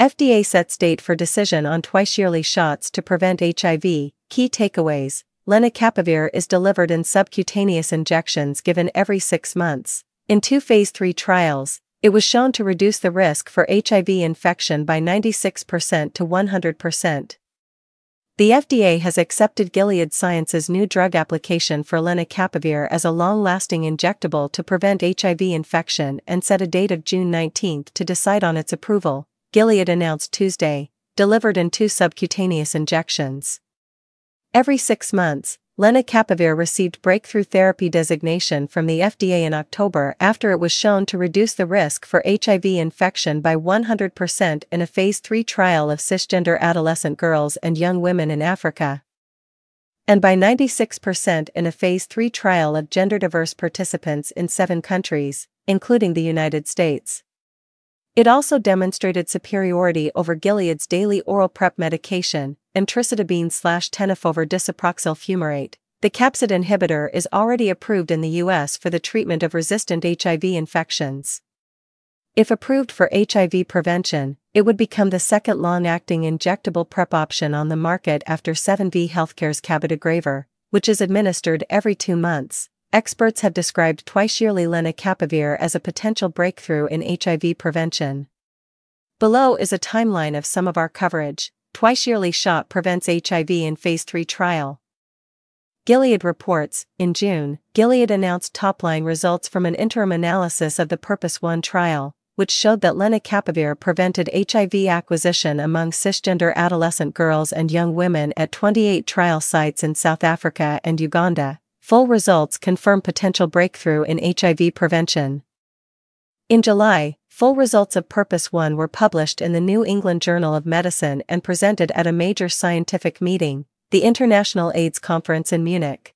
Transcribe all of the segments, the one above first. FDA sets date for decision on twice-yearly shots to prevent HIV. Key takeaways: lenacapavir is delivered in subcutaneous injections given every 6 months. In 2 Phase 3 trials, it was shown to reduce the risk for HIV infection by 96% to 100%. The FDA has accepted Gilead Sciences' new drug application for lenacapavir as a long-lasting injectable to prevent HIV infection and set a date of June 19 to decide on its approval, Gilead announced Tuesday, delivered in 2 subcutaneous injections. Every 6 months, lenacapavir received breakthrough therapy designation from the FDA in October after it was shown to reduce the risk for HIV infection by 100% in a Phase 3 trial of cisgender adolescent girls and young women in Africa, and by 96% in a Phase 3 trial of gender-diverse participants in 7 countries, including the United States. It also demonstrated superiority over Gilead's daily oral PrEP medication, emtricitabine/tenofovir disoproxil fumarate. The capsid inhibitor is already approved in the U.S. for the treatment of resistant HIV infections. If approved for HIV prevention, it would become the second long-acting injectable PrEP option on the market after ViiV Healthcare's cabotegravir, which is administered every 2 months. Experts have described twice-yearly lenacapavir as a potential breakthrough in HIV prevention. Below is a timeline of some of our coverage. Twice-yearly shot prevents HIV in Phase 3 trial. Gilead reports. In June, Gilead announced top-line results from an interim analysis of the Purpose 1 trial, which showed that lenacapavir prevented HIV acquisition among cisgender adolescent girls and young women at 28 trial sites in South Africa and Uganda. Full results confirm potential breakthrough in HIV prevention. In July, full results of Purpose 1 were published in the New England Journal of Medicine and presented at a major scientific meeting, the International AIDS Conference in Munich.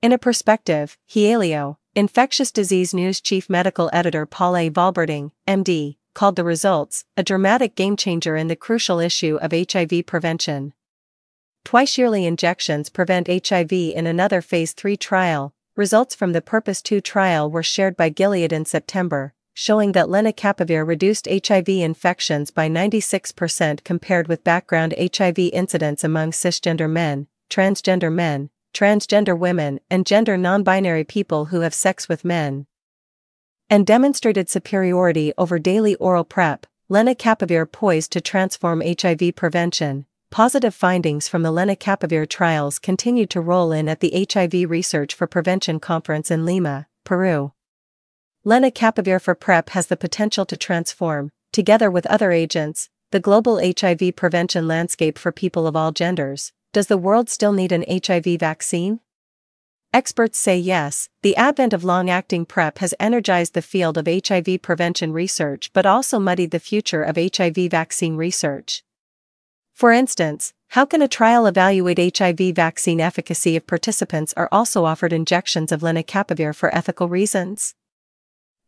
In a perspective, Healio, Infectious Disease News chief medical editor Paul A. Volberding, MD, called the results a dramatic game-changer in the crucial issue of HIV prevention. Twice-yearly injections prevent HIV in another Phase 3 trial. Results from the Purpose 2 trial were shared by Gilead in September, showing that lenacapavir reduced HIV infections by 96% compared with background HIV incidence among cisgender men, transgender women, and gender non-binary people who have sex with men, and demonstrated superiority over daily oral PrEP. Lenacapavir poised to transform HIV prevention. Positive findings from the lenacapavir trials continued to roll in at the HIV Research for Prevention Conference in Lima, Peru. Lenacapavir for PrEP has the potential to transform, together with other agents, the global HIV prevention landscape for people of all genders. Does the world still need an HIV vaccine? Experts say yes. The advent of long-acting PrEP has energized the field of HIV prevention research but also muddied the future of HIV vaccine research. For instance, how can a trial evaluate HIV vaccine efficacy if participants are also offered injections of lenacapavir for ethical reasons?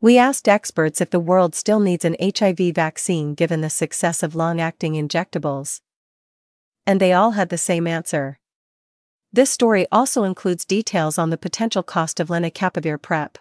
We asked experts if the world still needs an HIV vaccine given the success of long-acting injectables, and they all had the same answer. This story also includes details on the potential cost of lenacapavir PrEP.